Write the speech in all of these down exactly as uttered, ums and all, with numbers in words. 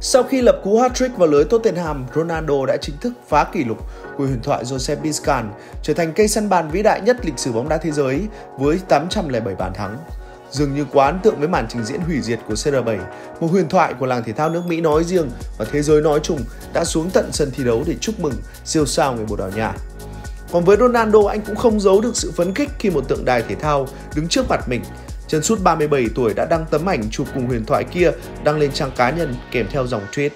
Sau khi lập cú hat-trick vào lưới Tottenham, Ronaldo đã chính thức phá kỷ lục của huyền thoại Josep Bican, trở thành cây săn bàn vĩ đại nhất lịch sử bóng đá thế giới với tám trăm lẻ bảy bàn thắng. Dường như quá ấn tượng với màn trình diễn hủy diệt của xê rờ bảy, một huyền thoại của làng thể thao nước Mỹ nói riêng và thế giới nói chung đã xuống tận sân thi đấu để chúc mừng siêu sao người Bồ Đào Nha. Còn với Ronaldo, anh cũng không giấu được sự phấn khích khi một tượng đài thể thao đứng trước mặt mình. Chân sút ba mươi bảy tuổi đã đăng tấm ảnh chụp cùng huyền thoại kia đăng lên trang cá nhân kèm theo dòng tweet: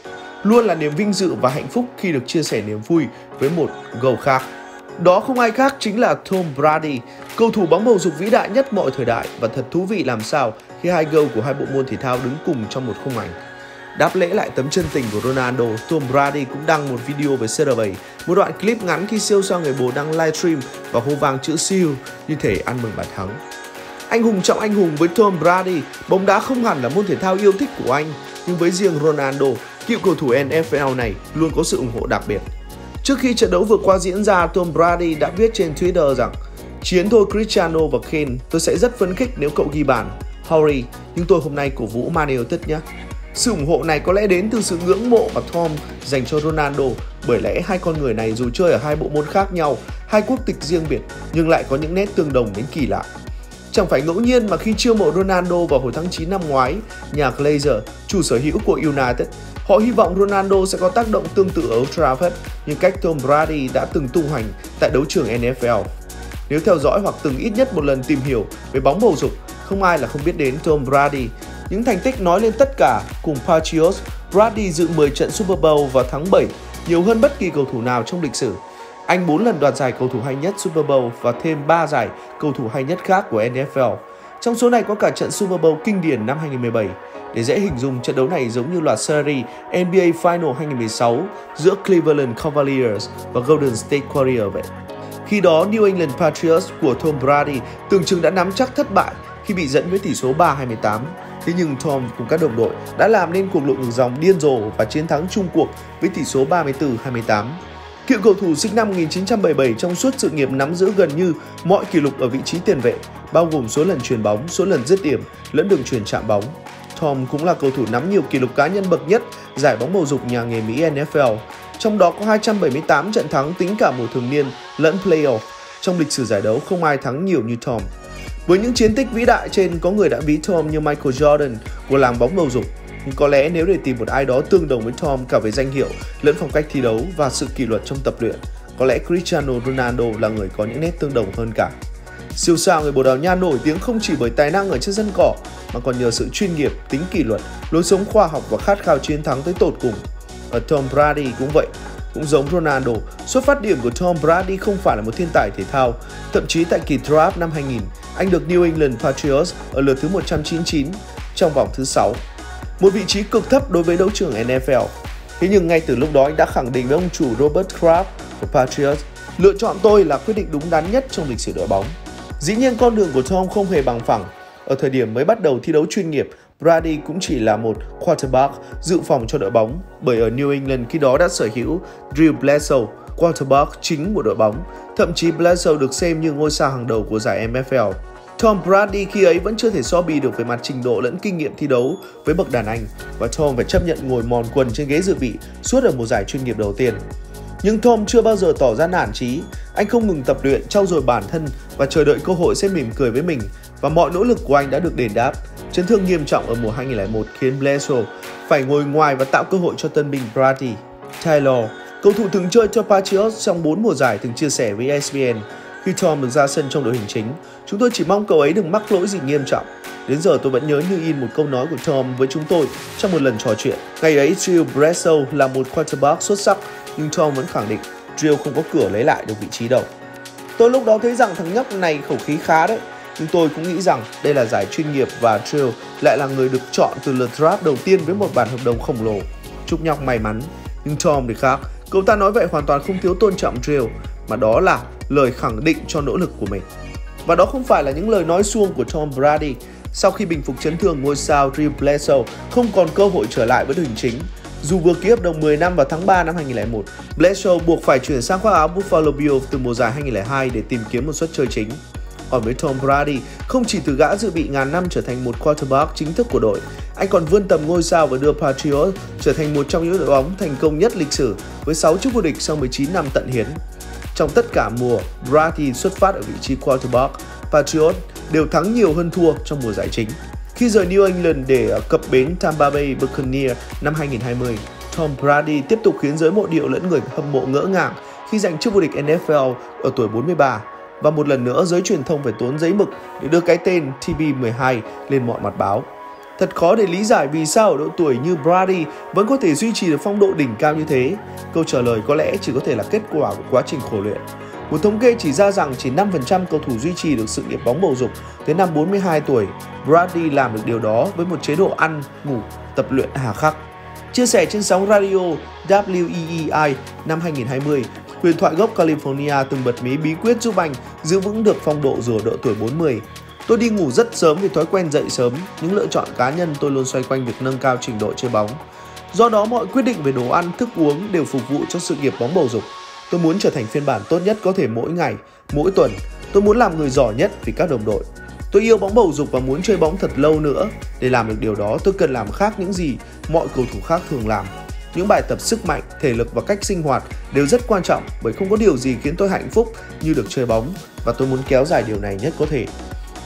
"Luôn là niềm vinh dự và hạnh phúc khi được chia sẻ niềm vui với một gấu khác." Đó không ai khác chính là Tom Brady, cầu thủ bóng bầu dục vĩ đại nhất mọi thời đại, và thật thú vị làm sao khi hai gấu của hai bộ môn thể thao đứng cùng trong một khung ảnh. Đáp lễ lại tấm chân tình của Ronaldo, Tom Brady cũng đăng một video về xê rờ bảy, một đoạn clip ngắn khi siêu sao người Bồ đăng livestream và hô vang chữ siêu như thể ăn mừng bàn thắng. Anh hùng trọng anh hùng với Tom Brady, bóng đá không hẳn là môn thể thao yêu thích của anh, nhưng với riêng Ronaldo, cựu cầu thủ en ép lờ này luôn có sự ủng hộ đặc biệt. Trước khi trận đấu vừa qua diễn ra, Tom Brady đã viết trên Twitter rằng: "Chiến thôi Cristiano và Kane, tôi sẽ rất phấn khích nếu cậu ghi bàn, Harry, nhưng tôi hôm nay cổ vũ Man United nhé." Sự ủng hộ này có lẽ đến từ sự ngưỡng mộ mà Tom dành cho Ronaldo, bởi lẽ hai con người này dù chơi ở hai bộ môn khác nhau, hai quốc tịch riêng biệt nhưng lại có những nét tương đồng đến kỳ lạ. Chẳng phải ngẫu nhiên mà khi chiêu mộ Ronaldo vào hồi tháng chín năm ngoái, nhà Glazer, chủ sở hữu của United, họ hy vọng Ronaldo sẽ có tác động tương tự ở Old Trafford như cách Tom Brady đã từng tung hoành tại đấu trường en ép lờ. Nếu theo dõi hoặc từng ít nhất một lần tìm hiểu về bóng bầu dục, không ai là không biết đến Tom Brady. Những thành tích nói lên tất cả, cùng Patriots, Brady dự mười trận Super Bowl và thắng bảy, nhiều hơn bất kỳ cầu thủ nào trong lịch sử. Anh bốn lần đoạt giải cầu thủ hay nhất Super Bowl và thêm ba giải cầu thủ hay nhất khác của en ép lờ. Trong số này có cả trận Super Bowl kinh điển năm hai nghìn không trăm mười bảy. Để dễ hình dung, trận đấu này giống như loạt series en bê a Final hai nghìn không trăm mười sáu giữa Cleveland Cavaliers và Golden State Warriors vậy. Khi đó, New England Patriots của Tom Brady tưởng chừng đã nắm chắc thất bại khi bị dẫn với tỷ số ba hai mươi tám. Thế nhưng Tom cùng các đồng đội đã làm nên cuộc lội ngược dòng điên rồ và chiến thắng chung cuộc với tỷ số ba mươi tư hai mươi tám. Cựu cầu thủ sinh năm một nghìn chín trăm bảy mươi bảy trong suốt sự nghiệp nắm giữ gần như mọi kỷ lục ở vị trí tiền vệ, bao gồm số lần chuyền bóng, số lần dứt điểm, lẫn đường chuyền chạm bóng. Tom cũng là cầu thủ nắm nhiều kỷ lục cá nhân bậc nhất giải bóng bầu dục nhà nghề Mỹ en ép lờ, trong đó có hai trăm bảy mươi tám trận thắng tính cả mùa thường niên lẫn playoff. Trong lịch sử giải đấu không ai thắng nhiều như Tom. Với những chiến tích vĩ đại trên, có người đã ví Tom như Michael Jordan của làng bóng bầu dục. Nhưng có lẽ nếu để tìm một ai đó tương đồng với Tom cả về danh hiệu lẫn phong cách thi đấu và sự kỷ luật trong tập luyện, có lẽ Cristiano Ronaldo là người có những nét tương đồng hơn cả. Siêu sao người Bồ Đào Nha nổi tiếng không chỉ bởi tài năng ở trên sân cỏ mà còn nhờ sự chuyên nghiệp, tính kỷ luật, lối sống khoa học và khát khao chiến thắng tới tột cùng. Ở Tom Brady cũng vậy. Cũng giống Ronaldo, xuất phát điểm của Tom Brady không phải là một thiên tài thể thao. Thậm chí tại kỳ draft năm hai nghìn, anh được New England Patriots ở lượt thứ một trăm chín mươi chín trong vòng thứ sáu. Một vị trí cực thấp đối với đấu trường en ép lờ. Thế nhưng ngay từ lúc đó anh đã khẳng định với ông chủ Robert Kraft của Patriots, lựa chọn tôi là quyết định đúng đắn nhất trong lịch sử đội bóng. Dĩ nhiên con đường của Tom không hề bằng phẳng. Ở thời điểm mới bắt đầu thi đấu chuyên nghiệp, Brady cũng chỉ là một quarterback dự phòng cho đội bóng, bởi ở New England khi đó đã sở hữu Drew Bledsoe, quarterback chính của đội bóng. Thậm chí Bledsoe được xem như ngôi sao hàng đầu của giải en ép lờ. Tom Brady khi ấy vẫn chưa thể so bì được về mặt trình độ lẫn kinh nghiệm thi đấu với bậc đàn anh, và Tom phải chấp nhận ngồi mòn quần trên ghế dự bị suốt ở mùa giải chuyên nghiệp đầu tiên. Nhưng Tom chưa bao giờ tỏ ra nản chí, anh không ngừng tập luyện, trau dồi bản thân và chờ đợi cơ hội sẽ mỉm cười với mình, và mọi nỗ lực của anh đã được đền đáp. Chấn thương nghiêm trọng ở mùa hai nghìn không trăm lẻ một khiến Bledsoe phải ngồi ngoài và tạo cơ hội cho tân binh Brady. Taylor, cầu thủ từng chơi cho Patriots trong bốn mùa giải, từng chia sẻ với e ét pê en: "Khi Tom được ra sân trong đội hình chính, chúng tôi chỉ mong cậu ấy đừng mắc lỗi gì nghiêm trọng. Đến giờ tôi vẫn nhớ như in một câu nói của Tom với chúng tôi trong một lần trò chuyện. Ngày ấy Drew Bledsoe là một quarterback xuất sắc, nhưng Tom vẫn khẳng định Drew không có cửa lấy lại được vị trí đâu. Tôi lúc đó thấy rằng thằng nhóc này khẩu khí khá đấy, nhưng tôi cũng nghĩ rằng đây là giải chuyên nghiệp và Drew lại là người được chọn từ lượt draft đầu tiên với một bản hợp đồng khổng lồ. Chúc nhóc may mắn." Nhưng Tom thì khác, cậu ta nói vậy hoàn toàn không thiếu tôn trọng Drew, mà đó là lời khẳng định cho nỗ lực của mình. Và đó không phải là những lời nói suông của Tom Brady. Sau khi bình phục chấn thương, ngôi sao Drew Bledsoe không còn cơ hội trở lại với đội hình chính. Dù vừa ký hợp đồng mười năm vào tháng ba năm hai nghìn không trăm lẻ một, Bledsoe buộc phải chuyển sang khoác áo Buffalo Bills từ mùa giải hai nghìn không trăm lẻ hai để tìm kiếm một suất chơi chính. Còn với Tom Brady, không chỉ từ gã dự bị ngàn năm trở thành một quarterback chính thức của đội, anh còn vươn tầm ngôi sao và đưa Patriots trở thành một trong những đội bóng thành công nhất lịch sử với sáu chức vô địch sau mười chín năm tận hiến. Trong tất cả mùa, Brady xuất phát ở vị trí quarterback, Patriots đều thắng nhiều hơn thua trong mùa giải chính. Khi rời New England để cập bến Tampa Bay Buccaneers năm hai nghìn không trăm hai mươi, Tom Brady tiếp tục khiến giới mộ điệu lẫn người hâm mộ ngỡ ngàng khi giành chức vô địch N F L ở tuổi bốn mươi ba, và một lần nữa giới truyền thông phải tốn giấy mực để đưa cái tên T B mười hai lên mọi mặt báo. Thật khó để lý giải vì sao ở độ tuổi như Brady vẫn có thể duy trì được phong độ đỉnh cao như thế. Câu trả lời có lẽ chỉ có thể là kết quả của quá trình khổ luyện. Một thống kê chỉ ra rằng chỉ năm phần trăm cầu thủ duy trì được sự nghiệp bóng bầu dục tới năm bốn mươi hai tuổi. Brady làm được điều đó với một chế độ ăn, ngủ, tập luyện hà khắc. Chia sẻ trên sóng radio W E E I năm hai nghìn không trăm hai mươi, huyền thoại gốc California từng bật mí bí quyết giúp anh giữ vững được phong độ dù ở độ tuổi bốn mươi. Tôi đi ngủ rất sớm vì thói quen dậy sớm, những lựa chọn cá nhân tôi luôn xoay quanh việc nâng cao trình độ chơi bóng. Do đó mọi quyết định về đồ ăn, thức uống đều phục vụ cho sự nghiệp bóng bầu dục. Tôi muốn trở thành phiên bản tốt nhất có thể mỗi ngày, mỗi tuần. Tôi muốn làm người giỏi nhất vì các đồng đội. Tôi yêu bóng bầu dục và muốn chơi bóng thật lâu nữa. Để làm được điều đó, tôi cần làm khác những gì mọi cầu thủ khác thường làm. Những bài tập sức mạnh, thể lực và cách sinh hoạt đều rất quan trọng bởi không có điều gì khiến tôi hạnh phúc như được chơi bóng, và tôi muốn kéo dài điều này nhất có thể.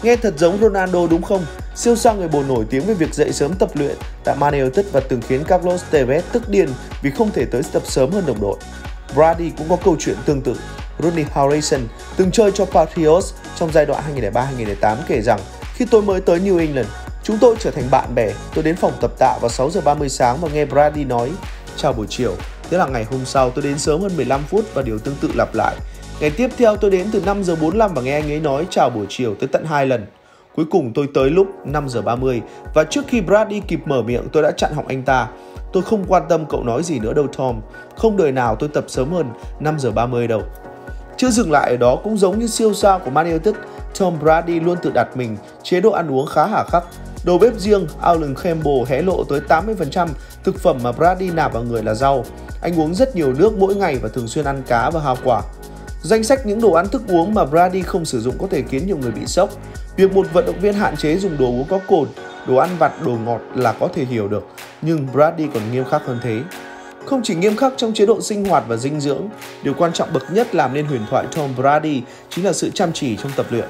Nghe thật giống Ronaldo đúng không? Siêu sao người Bồ nổi tiếng về việc dậy sớm tập luyện tại Man United và từng khiến Carlos Tevez tức điên vì không thể tới tập sớm hơn đồng đội. Brady cũng có câu chuyện tương tự. Rooney Harrison từng chơi cho Patriots trong giai đoạn hai nghìn không trăm lẻ ba đến hai nghìn không trăm lẻ tám kể rằng: "Khi tôi mới tới New England, chúng tôi trở thành bạn bè. Tôi đến phòng tập tạ vào sáu giờ ba mươi sáng và nghe Brady nói: "Chào buổi chiều." Thế là ngày hôm sau tôi đến sớm hơn mười lăm phút và điều tương tự lặp lại. Ngày tiếp theo tôi đến từ năm giờ bốn mươi lăm và nghe anh ấy nói chào buổi chiều tới tận hai lần. Cuối cùng tôi tới lúc năm giờ ba mươi và trước khi Brady kịp mở miệng tôi đã chặn họng anh ta. Tôi không quan tâm cậu nói gì nữa đâu Tom, không đời nào tôi tập sớm hơn năm giờ ba mươi đâu. Chưa dừng lại ở đó, cũng giống như siêu sao của Man United, Tom Brady luôn tự đặt mình chế độ ăn uống khá hà khắc. Đầu bếp riêng Alan Campbell hé lộ tới tám mươi phần trăm thực phẩm mà Brady nạp vào người là rau. Anh uống rất nhiều nước mỗi ngày và thường xuyên ăn cá và hoa quả. Danh sách những đồ ăn thức uống mà Brady không sử dụng có thể khiến nhiều người bị sốc. Việc một vận động viên hạn chế dùng đồ uống có cồn, đồ ăn vặt, đồ ngọt là có thể hiểu được, nhưng Brady còn nghiêm khắc hơn thế. Không chỉ nghiêm khắc trong chế độ sinh hoạt và dinh dưỡng, điều quan trọng bậc nhất làm nên huyền thoại Tom Brady chính là sự chăm chỉ trong tập luyện.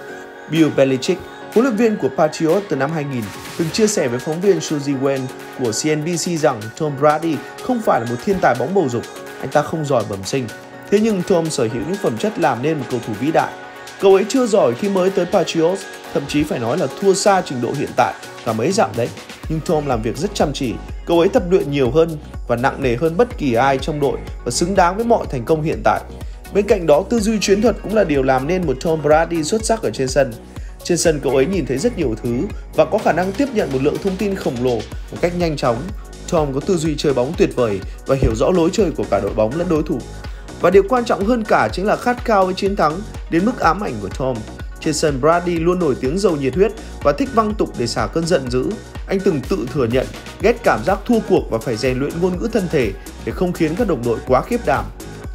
Bill Belichick, huấn luyện viên của Patriots từ năm hai nghìn, từng chia sẻ với phóng viên Suzy Wen của C N B C rằng Tom Brady không phải là một thiên tài bóng bầu dục, anh ta không giỏi bẩm sinh. Thế nhưng Tom sở hữu những phẩm chất làm nên một cầu thủ vĩ đại. Cậu ấy chưa giỏi khi mới tới Patriots, thậm chí phải nói là thua xa trình độ hiện tại cả mấy dặm đấy. Nhưng Tom làm việc rất chăm chỉ, cậu ấy tập luyện nhiều hơn và nặng nề hơn bất kỳ ai trong đội và xứng đáng với mọi thành công hiện tại. Bên cạnh đó, tư duy chiến thuật cũng là điều làm nên một Tom Brady xuất sắc ở trên sân. Trên sân cậu ấy nhìn thấy rất nhiều thứ và có khả năng tiếp nhận một lượng thông tin khổng lồ một cách nhanh chóng. Tom có tư duy chơi bóng tuyệt vời và hiểu rõ lối chơi của cả đội bóng lẫn đối thủ. Và điều quan trọng hơn cả chính là khát khao với chiến thắng đến mức ám ảnh của Tom. Trên sân, Brady luôn nổi tiếng giàu nhiệt huyết và thích văng tục để xả cơn giận dữ. Anh từng tự thừa nhận ghét cảm giác thua cuộc và phải rèn luyện ngôn ngữ thân thể để không khiến các đồng đội quá khiếp đảm.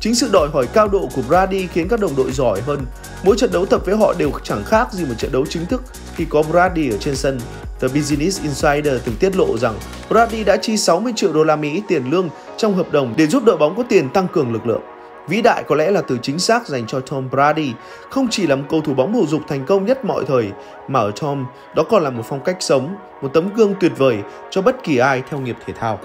Chính sự đòi hỏi cao độ của Brady khiến các đồng đội giỏi hơn. Mỗi trận đấu tập với họ đều chẳng khác gì một trận đấu chính thức khi có Brady ở trên sân. The Business Insider từng tiết lộ rằng Brady đã chi sáu mươi triệu đô la Mỹ tiền lương trong hợp đồng để giúp đội bóng có tiền tăng cường lực lượng. Vĩ đại có lẽ là từ chính xác dành cho Tom Brady. Không chỉ là một cầu thủ bóng bầu dục thành công nhất mọi thời, mà ở Tom, đó còn là một phong cách sống, một tấm gương tuyệt vời cho bất kỳ ai theo nghiệp thể thao.